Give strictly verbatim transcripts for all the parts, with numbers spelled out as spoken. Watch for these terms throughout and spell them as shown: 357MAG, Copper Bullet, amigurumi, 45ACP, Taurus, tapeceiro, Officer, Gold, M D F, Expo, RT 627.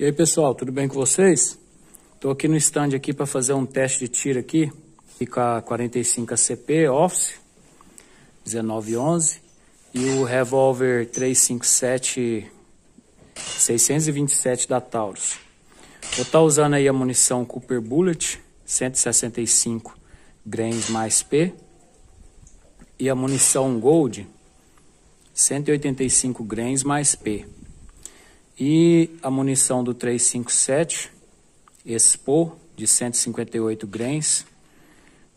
E aí pessoal, tudo bem com vocês? Estou aqui no stand aqui para fazer um teste de tiro aqui, com a quarenta e cinco A C P Officer dezenove onze e o revólver três cinco sete seiscentos e vinte e sete da Taurus. Vou estar tá usando aí a munição Copper Bullet cento e sessenta e cinco grains mais P e a munição Gold cento e oitenta e cinco grains mais P. E a munição do três cinco sete Expo de cento e cinquenta e oito grains,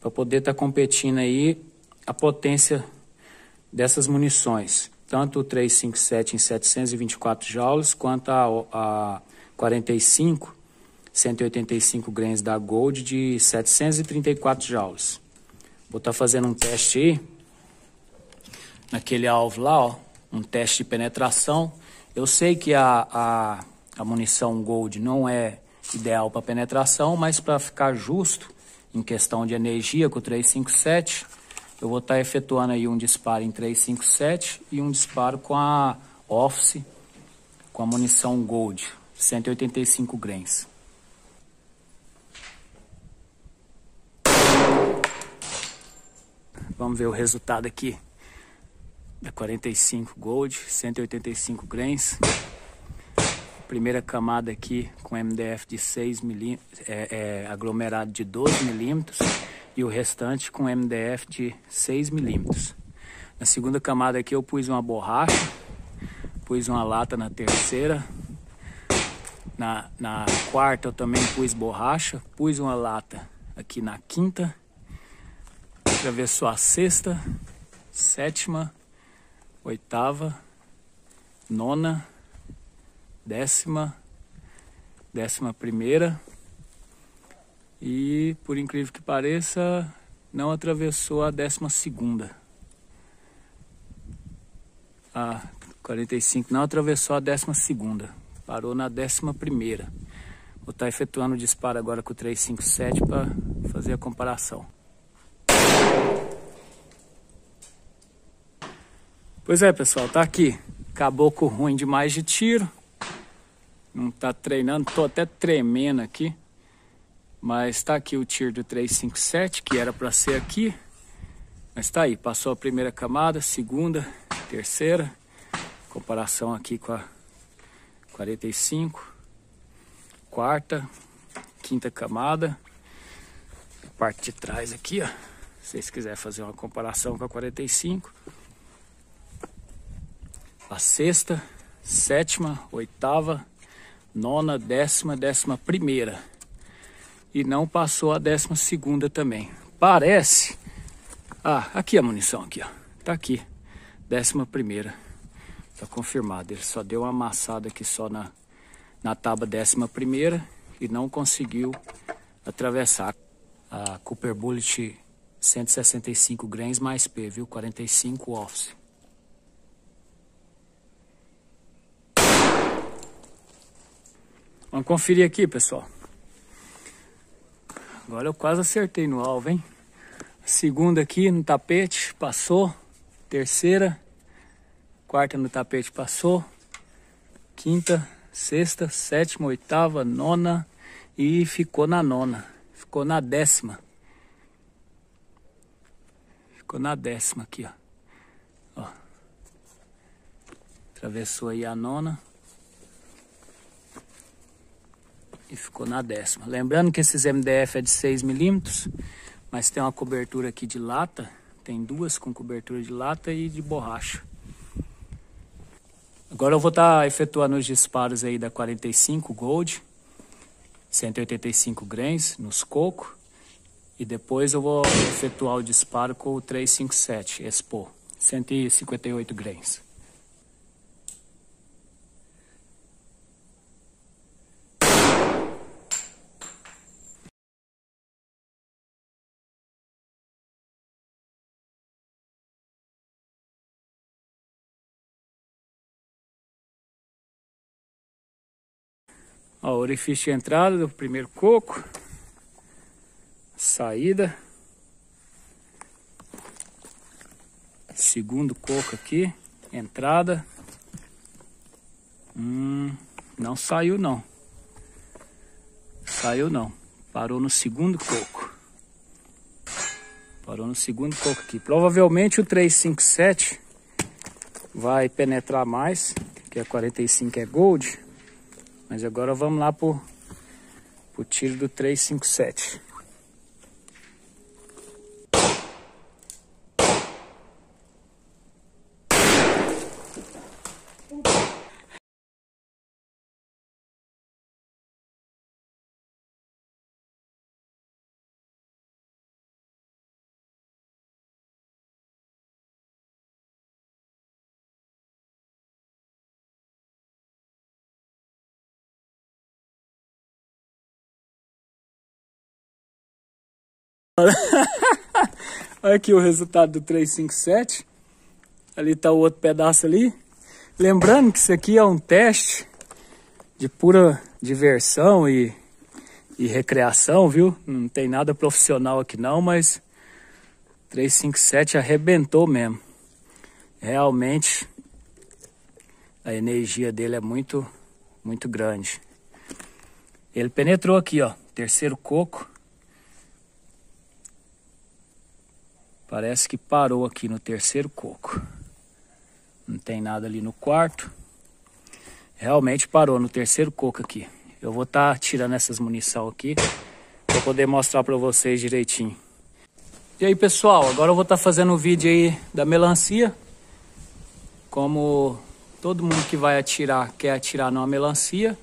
para poder estar tá competindo aí a potência dessas munições, tanto o três cinco sete em setecentos e vinte e quatro joules quanto a, a quarenta e cinco cento e oitenta e cinco grains da Gold de setecentos e trinta e quatro joules. Vou estar tá fazendo um teste aí naquele alvo lá, ó, um teste de penetração. Eu sei que a, a, a munição Gold não é ideal para penetração, mas para ficar justo em questão de energia com o três cinco sete, eu vou estar tá efetuando aí um disparo em três cinco sete e um disparo com a Office, com a munição Gold, cento e oitenta e cinco grains. Vamos ver o resultado aqui. Da quarenta e cinco Gold, cento e oitenta e cinco grains. Primeira camada aqui com M D F de seis milímetros, é, é, aglomerado de doze milímetros. E o restante com M D F de seis milímetros. Na segunda camada aqui eu pus uma borracha, pus uma lata na terceira. Na, na quarta eu também pus borracha, pus uma lata aqui na quinta. Atravessou a sexta, sétima, oitava, nona, décima, décima primeira e, por incrível que pareça, não atravessou a décima segunda. A quarenta e cinco não atravessou a décima segunda, parou na décima primeira. Vou estar efetuando o disparo agora com o três cinco sete para fazer a comparação. Pois é, pessoal, tá aqui. Caboclo ruim demais de tiro. Não tá treinando, tô até tremendo aqui. Mas tá aqui o tiro do três cinco sete, que era para ser aqui. Mas tá aí, passou a primeira camada, segunda, terceira. Comparação aqui com a quarenta e cinco. Quarta, quinta camada. A parte de trás aqui, ó. Se vocês quiserem fazer uma comparação com a quarenta e cinco. A sexta, sétima, oitava, nona, décima, décima primeira. E não passou a décima segunda também. Parece... Ah, aqui a munição, aqui, ó. Tá aqui. Décima primeira. Tá confirmado. Ele só deu uma amassada aqui só na, na tábua décima primeira e não conseguiu atravessar. A Copper Bullet cento e sessenta e cinco grains mais P, viu? quarenta e cinco Office. Vamos conferir aqui, pessoal. Agora eu quase acertei no alvo, hein? Segunda aqui no tapete, passou. Terceira. Quarta no tapete, passou. Quinta, sexta, sétima, oitava, nona. E ficou na nona. Ficou na décima. Ficou na décima aqui, ó. Ó. Atravessou aí a nona. E ficou na décima. Lembrando que esses M D F é de seis milímetros, mas tem uma cobertura aqui de lata, tem duas com cobertura de lata e de borracha. Agora eu vou estar tá efetuando os disparos aí da quarenta e cinco Gold, cento e oitenta e cinco grains nos cocos, e depois eu vou efetuar o disparo com o três cinco sete Expo, cento e cinquenta e oito grains. Ó, orifício de entrada do primeiro coco, saída, segundo coco aqui, entrada, hum, não saiu não, Saiu não. Parou no segundo coco. Parou no segundo coco aqui. Provavelmente o três cinco sete vai penetrar mais, que a quarenta e cinco é Gold. Mas agora vamos lá pro, pro tiro do três cinco sete. Olha aqui o resultado do três cinco sete. Ali tá o outro pedaço ali. Lembrando que isso aqui é um teste de pura diversão e, e recreação, viu? Não tem nada profissional aqui não, mas três cinco sete arrebentou mesmo. Realmente a energia dele é muito, muito grande. Ele penetrou aqui, ó, terceiro coco. Parece que parou aqui no terceiro coco. Não tem nada ali no quarto. Realmente parou no terceiro coco aqui. Eu vou estar tirando essas munição aqui para poder mostrar para vocês direitinho. E aí, pessoal, agora eu vou estar fazendo um vídeo aí da melancia. Como todo mundo que vai atirar quer atirar numa melancia.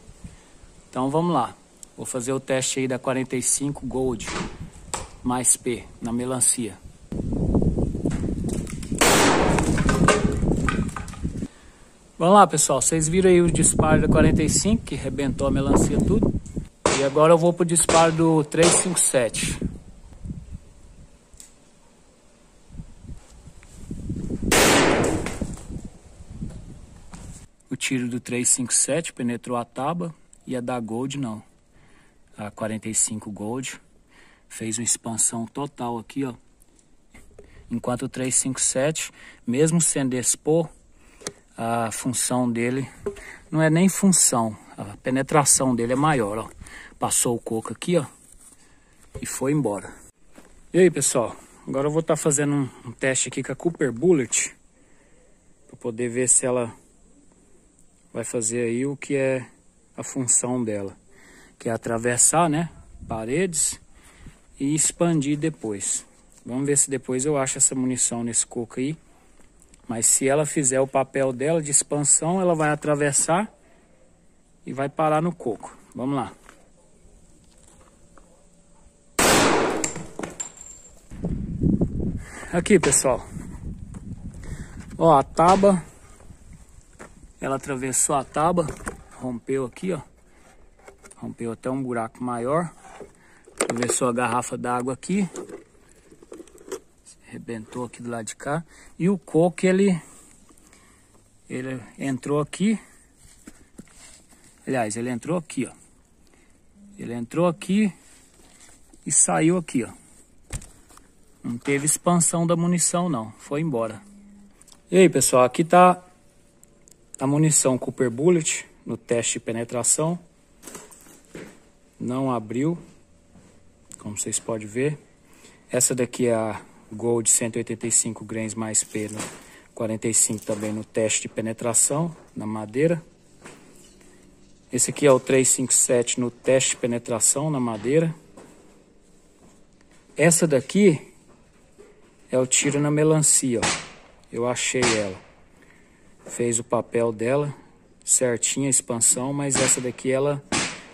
Então vamos lá. Vou fazer o teste aí da quarenta e cinco Gold mais P na melancia. Vamos lá, pessoal, vocês viram aí o disparo da quarenta e cinco que arrebentou a melancia tudo. E agora eu vou pro disparo do três cinco sete. O tiro do três cinco sete penetrou a tábua e a da Gold não. A quarenta e cinco Gold fez uma expansão total aqui, ó. Enquanto o três cinco sete, mesmo sendo Expo, a função dele não é nem função, a penetração dele é maior, ó. Passou o coco aqui, ó, e foi embora. E aí, pessoal, agora eu vou estar tá fazendo um, um teste aqui com a Copper Bullet para poder ver se ela vai fazer aí o que é a função dela, que é atravessar, né, paredes e expandir depois. Vamos ver se depois eu acho essa munição nesse coco aí. Mas se ela fizer o papel dela de expansão, ela vai atravessar e vai parar no coco. Vamos lá. Aqui, pessoal. Ó, a tábua. Ela atravessou a tábua. Rompeu aqui, ó. Rompeu até um buraco maior. Atravessou a garrafa d'água aqui. Arrebentou aqui do lado de cá. E o coco, ele, ele entrou aqui. Aliás, ele entrou aqui, ó. Ele entrou aqui e saiu aqui, ó. Não teve expansão da munição, não. Foi embora. E aí, pessoal, aqui tá a munição Copper Bullet no teste de penetração. Não abriu, como vocês podem ver. Essa daqui é a Gold cento e oitenta e cinco grains mais P no quarenta e cinco também no teste de penetração na madeira. Esse aqui é o três cinco sete no teste de penetração na madeira. Essa daqui é o tiro na melancia, ó. Eu achei ela. Fez o papel dela certinha a expansão, mas essa daqui ela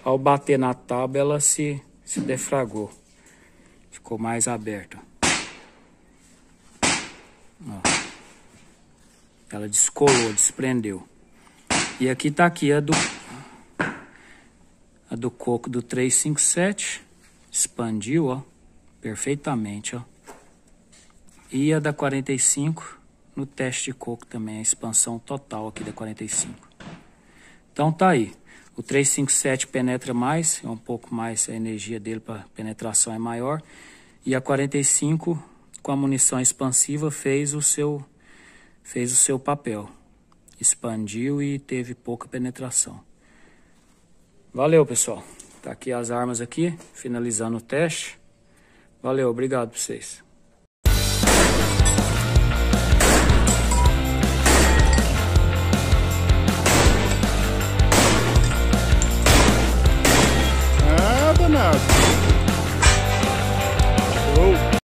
ao bater na tábua ela se, se defragou. Ficou mais aberta. Ó. Ela descolou, desprendeu. E aqui tá aqui a do a do coco do três cinco sete, expandiu, ó, perfeitamente, ó. E a da quarenta e cinco no teste de coco também, a expansão total aqui da quarenta e cinco. Então tá aí. O três cinco sete penetra mais, é um pouco mais a energia dele para penetração é maior, e a quarenta e cinco com a munição expansiva fez o seu fez o seu papel, expandiu e teve pouca penetração. Valeu, pessoal. Tá aqui as armas aqui, finalizando o teste. Valeu, obrigado pra vocês.